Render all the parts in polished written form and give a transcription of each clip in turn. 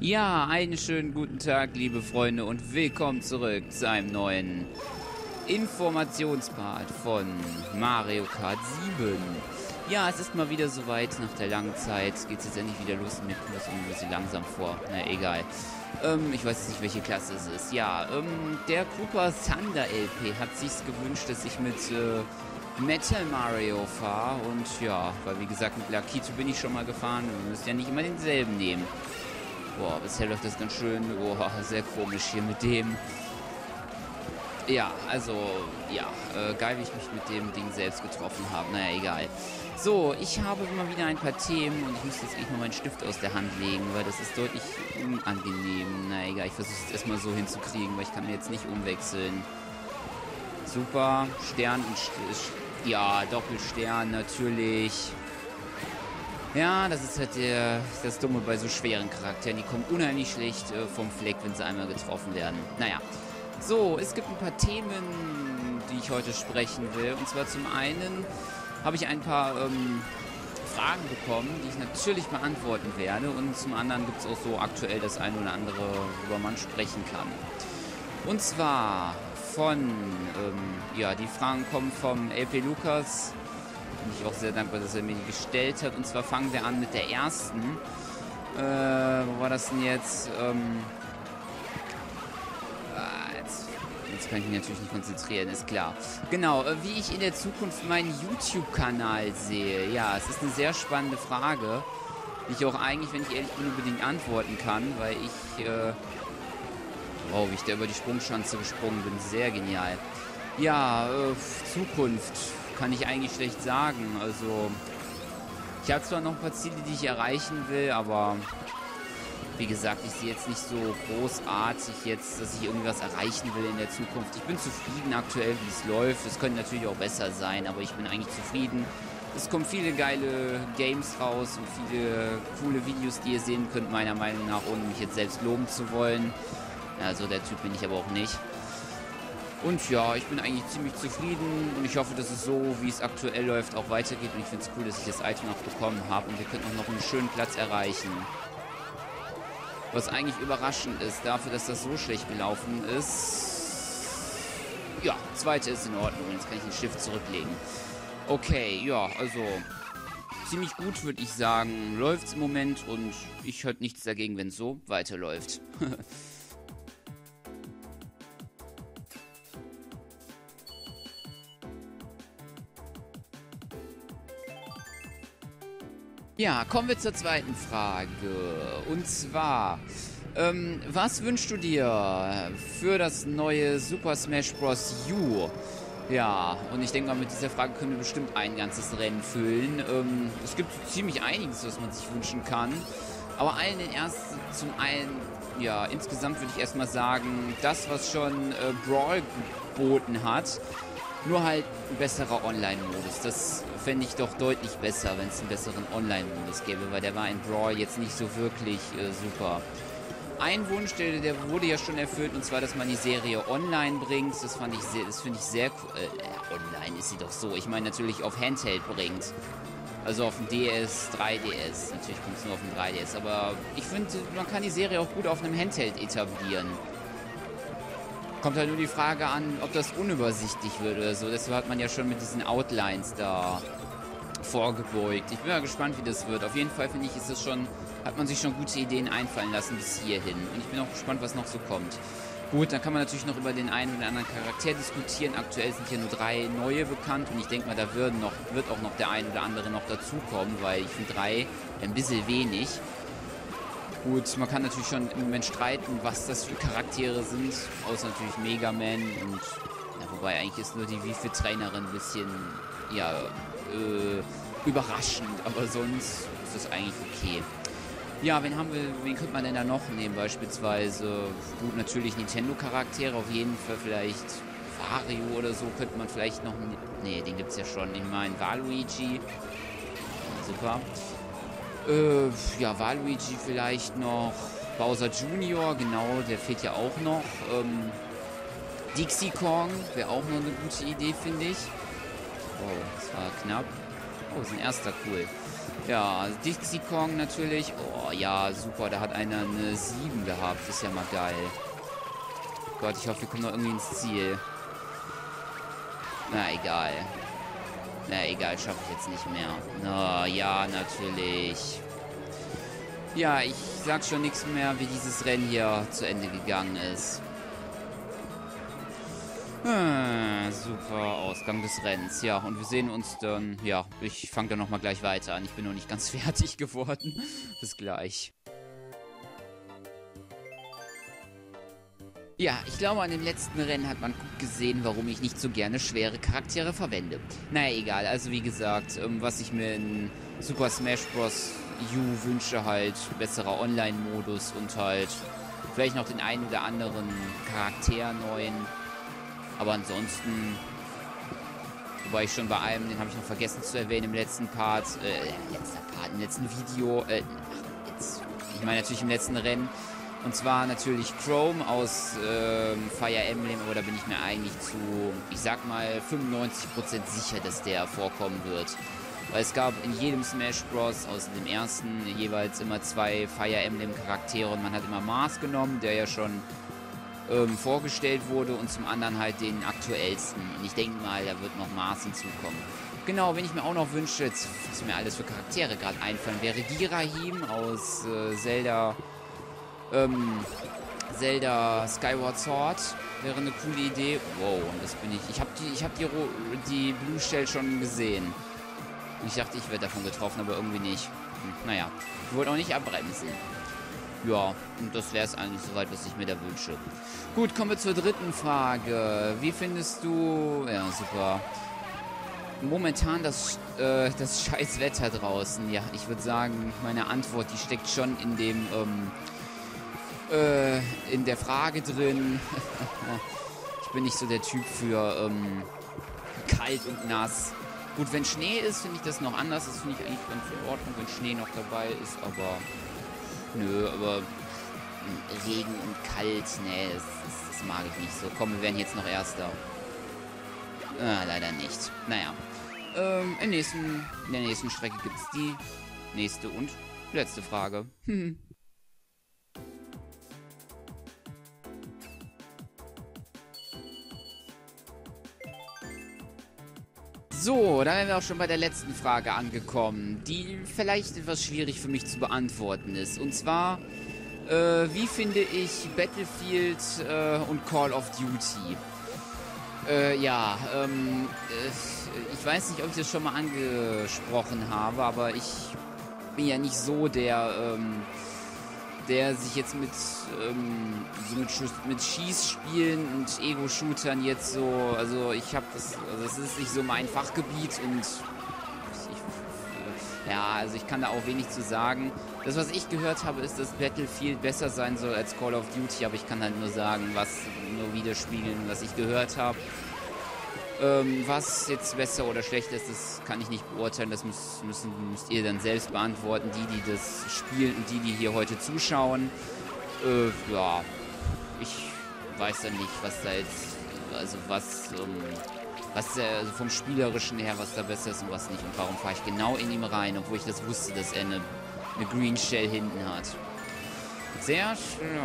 Ja, einen schönen guten Tag, liebe Freunde, und willkommen zurück zu einem neuen Informationspart von Mario Kart 7. Ja, es ist mal wieder soweit, nach der langen Zeit geht es jetzt endlich wieder los, und mir kommt das irgendwie so langsam vor, na egal. Ich weiß jetzt nicht, welche Klasse es ist. Ja, der Cooper Thunder LP hat sich's gewünscht, dass ich mit Metal Mario fahre, und ja, weil wie gesagt, mit Lakitu bin ich schon mal gefahren, wir müssen ja nicht immer denselben nehmen. Boah, bisher läuft das ganz schön. Boah, sehr komisch hier mit dem. Ja, also, ja, geil, wie ich mich mit dem Ding selbst getroffen habe. Naja, egal. So, ich habe mal wieder ein paar Themen und ich muss jetzt echt mal meinen Stift aus der Hand legen, weil das ist deutlich unangenehm. Naja, egal, ich versuche es erstmal so hinzukriegen, weil ich kann mir jetzt nicht umwechseln. Super, Stern und ja, Doppelstern natürlich. Ja, das ist halt das Dumme bei so schweren Charakteren. Die kommen unheimlich schlecht vom Fleck, wenn sie einmal getroffen werden. Naja. So, es gibt ein paar Themen, die ich heute sprechen will. Und zwar zum einen habe ich ein paar Fragen bekommen, die ich natürlich beantworten werde. Und zum anderen gibt es auch so aktuell das eine oder andere, worüber man sprechen kann. Und zwar von, ja, die Fragen kommen vom LP Lukas. Bin ich auch sehr dankbar, dass er mir die gestellt hat. Und zwar fangen wir an mit der ersten. Wo war das denn jetzt? Jetzt kann ich mich natürlich nicht konzentrieren, ist klar. Genau, wie ich in der Zukunft meinen YouTube-Kanal sehe. Ja, es ist eine sehr spannende Frage, die ich auch eigentlich, wenn ich ehrlich bin, unbedingt antworten kann, weil ich, wow, wie ich da über die Sprungschanze gesprungen bin, sehr genial. Ja, Zukunft kann ich eigentlich schlecht sagen. Also, ich habe zwar noch ein paar Ziele, die ich erreichen will, aber wie gesagt, ich sehe jetzt nicht so großartig jetzt, dass ich irgendwas erreichen will in der Zukunft. Ich bin zufrieden aktuell, wie es läuft. Es könnte natürlich auch besser sein, aber ich bin eigentlich zufrieden. Es kommen viele geile Games raus und viele coole Videos, die ihr sehen könnt, meiner Meinung nach, ohne mich jetzt selbst loben zu wollen. Also der Typ bin ich aber auch nicht. Und ja, ich bin eigentlich ziemlich zufrieden und ich hoffe, dass es so, wie es aktuell läuft, auch weitergeht. Und ich finde es cool, dass ich das Item auch bekommen habe und wir könnten auch noch einen schönen Platz erreichen. Was eigentlich überraschend ist, dafür, dass das so schlecht gelaufen ist. Ja, zweite ist in Ordnung, jetzt kann ich den Stift zurücklegen. Okay, ja, also ziemlich gut, würde ich sagen. Läuft's im Moment und ich hätte nichts dagegen, wenn es so weiterläuft. Ja, kommen wir zur zweiten Frage. Und zwar, was wünschst du dir für das neue Super Smash Bros. U? Ja, und ich denke mal, mit dieser Frage können wir bestimmt ein ganzes Rennen füllen. Es gibt ziemlich einiges, was man sich wünschen kann. Aber ja, insgesamt würde ich erstmal sagen, das, was schon Brawl geboten hat, nur halt ein besserer Online-Modus. Das fände ich doch deutlich besser, wenn es einen besseren Online-Modus gäbe, weil der war in Brawl jetzt nicht so wirklich super. Ein Wunsch, der wurde ja schon erfüllt, und zwar, dass man die Serie online bringt. Das finde ich sehr cool. Online ist sie doch so. Ich meine natürlich auf Handheld bringt. Also auf dem DS, 3DS. Natürlich kommt es nur auf dem 3DS, aber ich finde, man kann die Serie auch gut auf einem Handheld etablieren. Kommt halt nur die Frage an, ob das unübersichtlich wird oder so. Deshalb hat man ja schon mit diesen Outlines da vorgebeugt. Ich bin mal gespannt, wie das wird. Auf jeden Fall finde ich, ist das schon, hat man sich schon gute Ideen einfallen lassen bis hierhin. Und ich bin auch gespannt, was noch so kommt. Gut, dann kann man natürlich noch über den einen oder anderen Charakter diskutieren. Aktuell sind hier nur 3 neue bekannt und ich denke mal, da wird auch noch der ein oder andere noch dazukommen, weil ich finde 3 ein bisschen wenig. Gut, man kann natürlich schon im Moment streiten, was das für Charaktere sind, außer natürlich Mega Man und, ja, wobei eigentlich ist nur die Wi-Fi-Trainerin ein bisschen, ja, überraschend, aber sonst ist das eigentlich okay. Ja, wen könnte man denn da noch nehmen, beispielsweise, gut, natürlich Nintendo-Charaktere, auf jeden Fall vielleicht Wario oder so könnte man vielleicht noch, nee, den gibt's ja schon, ich meine, Waluigi, super. Ja, Waluigi vielleicht noch. Bowser Jr., genau, der fehlt ja auch noch. Dixie Kong wäre auch noch eine gute Idee, finde ich. Wow, das war knapp. Oh, ist ein erster, cool. Ja, Dixie Kong natürlich. Oh ja, super. Da hat einer eine 7 gehabt. Das ist ja mal geil. Oh Gott, ich hoffe, wir kommen noch irgendwie ins Ziel. Na egal. Na egal, schaffe ich jetzt nicht mehr. Na ja, natürlich. Ja, ich sag schon nichts mehr, wie dieses Rennen hier zu Ende gegangen ist. Super Ausgang des Rennens. Ja, und wir sehen uns dann... Ja, ich fange dann nochmal gleich weiter an. Ich bin noch nicht ganz fertig geworden. Bis gleich. Ja, ich glaube, an dem letzten Rennen hat man gut gesehen, warum ich nicht so gerne schwere Charaktere verwende. Naja, egal. Also wie gesagt, was ich mir in Super Smash Bros. U wünsche, halt besserer Online-Modus und halt vielleicht noch den einen oder anderen Charakter neuen. Aber ansonsten, wobei ich schon bei einem, den habe ich noch vergessen zu erwähnen im letzten Part, im letzten Video, ich meine natürlich im letzten Rennen, und zwar natürlich Chrome aus Fire Emblem, aber da bin ich mir eigentlich zu, ich sag mal, 95% sicher, dass der vorkommen wird. Weil es gab in jedem Smash Bros. Aus dem ersten jeweils immer zwei Fire Emblem Charaktere und man hat immer Mars genommen, der ja schon vorgestellt wurde, und zum anderen halt den aktuellsten. Und ich denke mal, da wird noch Mars hinzukommen. Genau, wenn ich mir auch noch wünsche, jetzt, was mir alles für Charaktere gerade einfallen, wäre Ghirahim aus Zelda Skyward Sword. Wäre eine coole Idee. Wow, und das bin ich. Ich habe die Blue Shell schon gesehen. Ich dachte, ich werde davon getroffen, aber irgendwie nicht. Naja, ich wollte auch nicht abbremsen. Ja, und das wäre es eigentlich soweit, was ich mir da wünsche. Gut, kommen wir zur dritten Frage. Wie findest du... Ja, super. Momentan das scheiß Wetter draußen. Ja, ich würde sagen, meine Antwort, die steckt schon in dem... in der Frage drin. Ich bin nicht so der Typ für kalt und nass. Gut, wenn Schnee ist, finde ich das noch anders. Das finde ich eigentlich ganz in Ordnung, wenn Schnee noch dabei ist, aber... Nö, aber Regen und kalt, nee, das mag ich nicht so. Komm, wir werden jetzt noch Erster. Leider nicht. Naja. In der nächsten Strecke gibt es die nächste und letzte Frage. So, da wären wir auch schon bei der letzten Frage angekommen, die vielleicht etwas schwierig für mich zu beantworten ist. Und zwar, wie finde ich Battlefield und Call of Duty? Ich weiß nicht, ob ich das schon mal angesprochen habe, aber ich bin ja nicht so der, der sich jetzt mit Schießspielen und Ego-Shootern jetzt so, also ich habe das, also das ist nicht so mein Fachgebiet und ich kann da auch wenig zu sagen. Das, was ich gehört habe, ist, dass Battlefield besser sein soll als Call of Duty, aber ich kann halt nur sagen, nur widerspiegeln, was ich gehört habe. Was jetzt besser oder schlechter ist, das kann ich nicht beurteilen. Das müsst ihr dann selbst beantworten. Die das spielen und die hier heute zuschauen. Ich weiß ja nicht, was da jetzt... Also was vom Spielerischen her, was da besser ist und was nicht. Und warum fahre ich genau in ihm rein, obwohl ich das wusste, dass er eine Green Shell hinten hat. Sehr schön.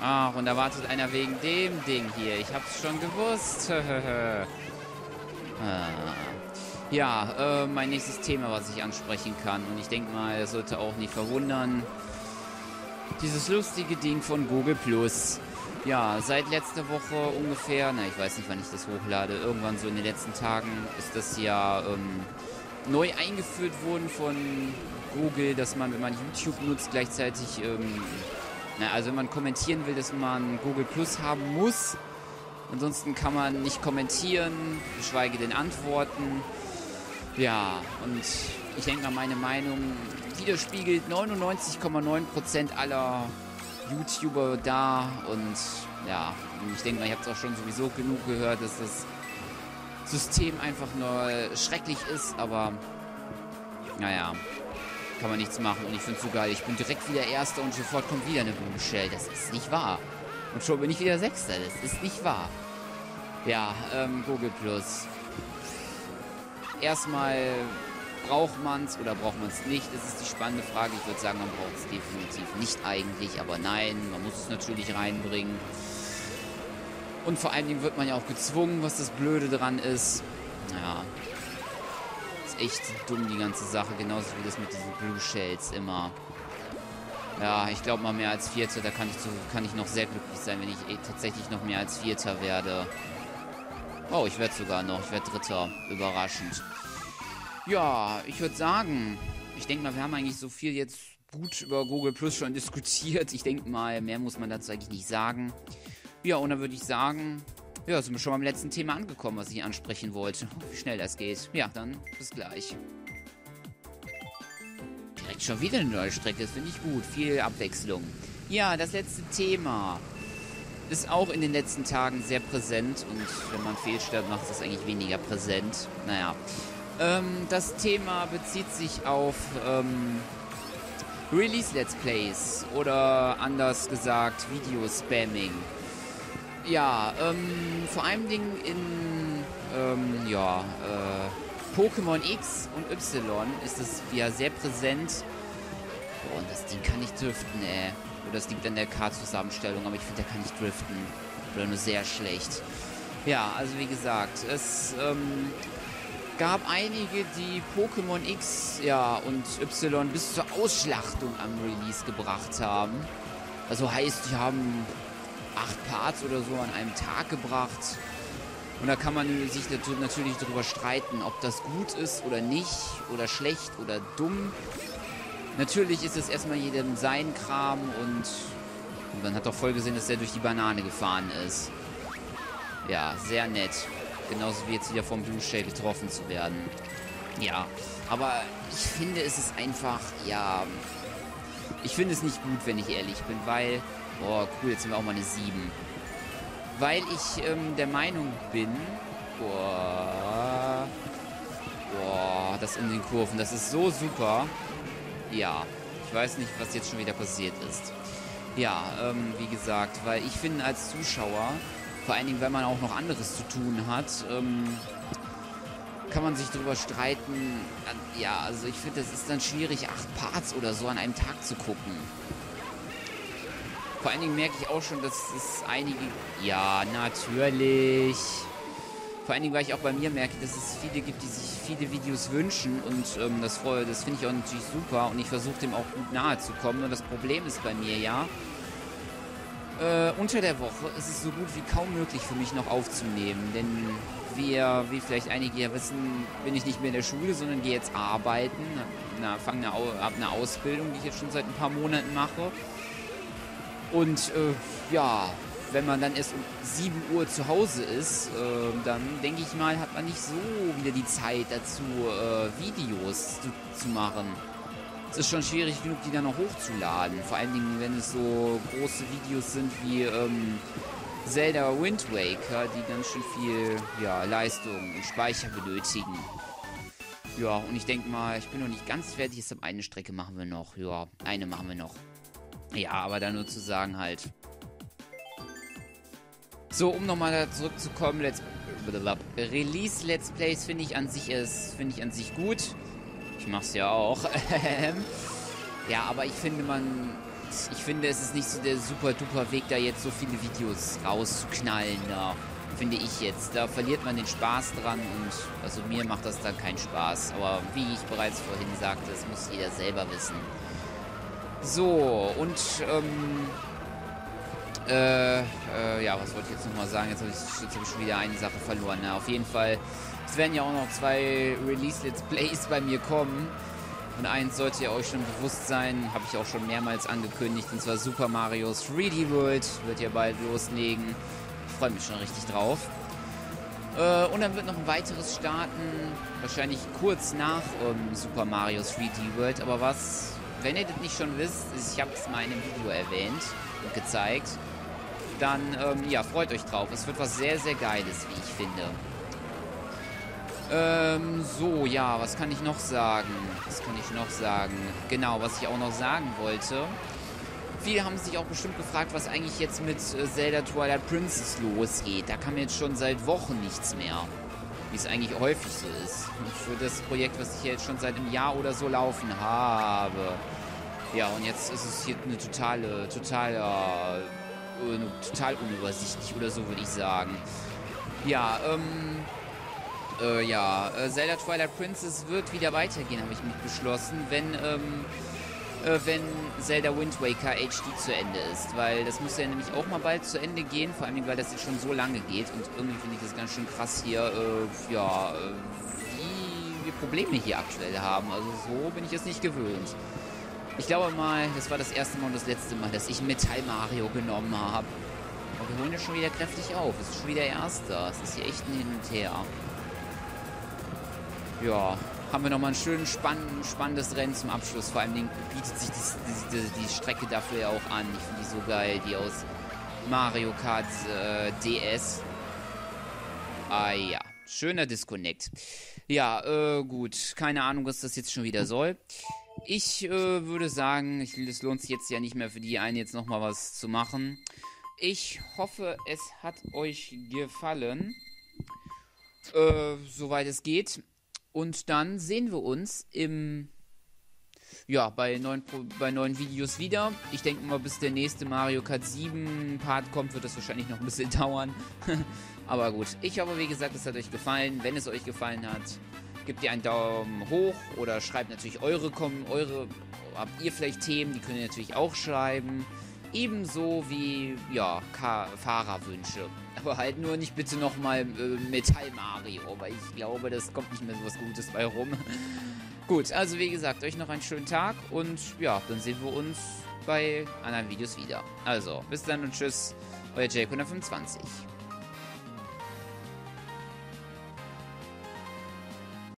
Ach, und da wartet einer wegen dem Ding hier. Ich hab's schon gewusst. Ja, mein nächstes Thema, was ich ansprechen kann. Und ich denke mal, das sollte auch nicht verwundern. Dieses lustige Ding von Google+. Ja, seit letzter Woche ungefähr, na, ich weiß nicht, wann ich das hochlade. Irgendwann so in den letzten Tagen ist das ja neu eingeführt worden von Google, dass man, wenn man YouTube nutzt, gleichzeitig... also wenn man kommentieren will, dass man Google+ haben muss. Ansonsten kann man nicht kommentieren, geschweige denn antworten. Ja, und ich denke mal, meine Meinung widerspiegelt 99,9% aller YouTuber da. Und ja, ich denke mal, ich habe es auch schon sowieso genug gehört, dass das System einfach nur schrecklich ist. Aber, naja... kann man nichts machen und ich finde es so geil. Ich bin direkt wieder Erster und sofort kommt wieder eine Blue Shell. Das ist nicht wahr. Und schon bin ich wieder Sechster. Das ist nicht wahr. Ja, Google+. Erstmal Braucht man es oder braucht man es nicht? Das ist die spannende Frage. Ich würde sagen, man braucht es definitiv nicht eigentlich, aber nein, man muss es natürlich reinbringen. Und vor allen Dingen wird man ja auch gezwungen, was das Blöde dran ist. Ja, ist echt dumm, die ganze Sache. Genauso wie das mit diesen Blue Shells immer. Ja, ich glaube mal mehr als Vierter, da kann ich noch sehr glücklich sein, wenn ich tatsächlich noch mehr als Vierter werde. Oh, ich werde sogar noch. Ich werde Dritter. Überraschend. Ja, ich würde sagen, ich denke mal, wir haben eigentlich so viel jetzt gut über Google Plus schon diskutiert. Ich denke mal, mehr muss man dazu eigentlich nicht sagen. Ja, und dann würde ich sagen, ja, sind wir schon beim letzten Thema angekommen, was ich ansprechen wollte. Wie schnell das geht. Ja, dann bis gleich. Direkt schon wieder eine neue Strecke, das finde ich gut. Viel Abwechslung. Ja, das letzte Thema ist auch in den letzten Tagen sehr präsent. Und wenn man Fehlstart macht, ist es eigentlich weniger präsent. Naja. Das Thema bezieht sich auf Release-Let's Plays oder anders gesagt Video-Spamming. Ja, vor allem Dingen in Pokémon X und Y ist es ja sehr präsent. Boah, und das Ding kann nicht driften, ey. Oder das liegt an der Kartzusammenstellung, aber ich finde, der kann nicht driften. Oder nur sehr schlecht. Ja, also wie gesagt, es gab einige, die Pokémon X ja, und Y bis zur Ausschlachtung am Release gebracht haben. Also heißt, die haben 8 Parts oder so an einem Tag gebracht. Und da kann man sich natürlich darüber streiten, ob das gut ist oder nicht, oder schlecht oder dumm. Natürlich ist es erstmal jedem sein Kram und man hat doch voll gesehen, dass er durch die Banane gefahren ist. Ja, sehr nett. Genauso wie jetzt wieder vom Blue Shell getroffen zu werden. Ja, aber ich finde, es ist einfach, ja, ich finde es nicht gut, wenn ich ehrlich bin, weil, oh cool, jetzt sind wir auch mal eine 7. Weil ich der Meinung bin, das in den Kurven, das ist so super. Ja, ich weiß nicht, was jetzt schon wieder passiert ist. Ja, wie gesagt, weil ich finde als Zuschauer, vor allen Dingen, wenn man auch noch anderes zu tun hat, kann man sich drüber streiten. Ja, also ich finde, das ist dann schwierig, 8 Parts oder so an einem Tag zu gucken. Vor allen Dingen merke ich auch schon, dass es einige... Ja, natürlich. Vor allen Dingen, weil ich auch bei mir merke, dass es viele gibt, die sich viele Videos wünschen. Und das finde ich auch natürlich super. Und ich versuche dem auch gut nahe zu kommen. Und das Problem ist bei mir ja... unter der Woche ist es so gut wie kaum möglich für mich noch aufzunehmen, denn wie vielleicht einige ja wissen, bin ich nicht mehr in der Schule, sondern gehe jetzt arbeiten, habe eine Ausbildung, die ich jetzt schon seit ein paar Monaten mache. Und ja, wenn man dann erst um 7 Uhr zu Hause ist, dann denke ich mal, hat man nicht so wieder die Zeit dazu, Videos zu machen. Es ist schon schwierig genug, die dann noch hochzuladen. Vor allen Dingen, wenn es so große Videos sind wie Zelda Wind Waker, die ganz schön viel ja, Leistung und Speicher benötigen. Ja, und ich denke mal, ich bin noch nicht ganz fertig. Deshalb eine Strecke machen wir noch. Ja, eine machen wir noch. Ja, aber da nur zu sagen halt. So, um nochmal da zurückzukommen, Release Let's Plays finde ich an sich gut. Ich mach's ja auch. Ja, aber ich finde, es ist nicht so der super duper Weg, da jetzt so viele Videos rauszuknallen. Da finde ich jetzt, da verliert man den Spaß dran und also mir macht das dann keinen Spaß. Aber wie ich bereits vorhin sagte, das muss jeder selber wissen. So und was wollte ich jetzt nochmal sagen? Jetzt hab ich schon wieder eine Sache verloren. Na, auf jeden Fall. Es werden ja auch noch 2 Release-Let's Plays bei mir kommen. Und eins sollte ja euch schon bewusst sein, habe ich auch schon mehrmals angekündigt, und zwar Super Mario 3D World. Wird ja bald loslegen. Ich freue mich schon richtig drauf. Und dann wird noch ein weiteres starten, wahrscheinlich kurz nach Super Mario 3D World. Aber was, wenn ihr das nicht schon wisst, ich habe es mal in einem Video erwähnt und gezeigt, dann ja, freut euch drauf. Es wird was sehr, sehr Geiles, wie ich finde. So, ja, was kann ich noch sagen? Genau, was ich auch noch sagen wollte. Viele haben sich auch bestimmt gefragt, was eigentlich jetzt mit Zelda Twilight Princess losgeht. Da kam jetzt schon seit Wochen nichts mehr. wie es eigentlich häufig so ist. Für das Projekt, was ich jetzt schon seit einem Jahr oder so laufen habe. Ja, und jetzt ist es hier eine total unübersichtlich oder so, würde ich sagen. Ja, Zelda Twilight Princess wird wieder weitergehen, habe ich mich beschlossen, wenn Zelda Wind Waker HD zu Ende ist. Weil das muss ja nämlich auch mal bald zu Ende gehen, vor allem, weil das jetzt schon so lange geht. Und irgendwie finde ich das ganz schön krass hier, wie wir Probleme hier aktuell haben. Also so bin ich es nicht gewöhnt. Ich glaube mal, das war das erste Mal und das letzte Mal, dass ich Metal Mario genommen habe. Aber wir holen das schon wieder kräftig auf. Es ist schon wieder Erster. Es ist hier echt ein Hin und Her. Ja, haben wir nochmal ein schönes, spannendes Rennen zum Abschluss. Vor allem bietet sich die Strecke dafür ja auch an. Ich finde die so geil, die aus Mario Kart DS. Ah ja, schöner Disconnect. Ja, gut, keine Ahnung, was das jetzt schon wieder soll. Ich würde sagen, es lohnt sich jetzt ja nicht mehr für die einen jetzt nochmal was zu machen. Ich hoffe, es hat euch gefallen. Soweit es geht. Und dann sehen wir uns bei neuen Videos wieder. Ich denke mal, bis der nächste Mario Kart 7 Part kommt, wird das wahrscheinlich noch ein bisschen dauern. Aber gut, ich hoffe, wie gesagt, es hat euch gefallen. Wenn es euch gefallen hat, gebt ihr einen Daumen hoch oder schreibt natürlich habt ihr vielleicht Themen, die könnt ihr natürlich auch schreiben. Ebenso wie, ja, Fahrerwünsche. Aber halt nur nicht bitte nochmal Metal Mario, weil ich glaube, das kommt nicht mehr so was Gutes bei rum. Gut, also wie gesagt, euch noch einen schönen Tag und ja, dann sehen wir uns bei anderen Videos wieder. Also, bis dann und tschüss, euer Jaycon25.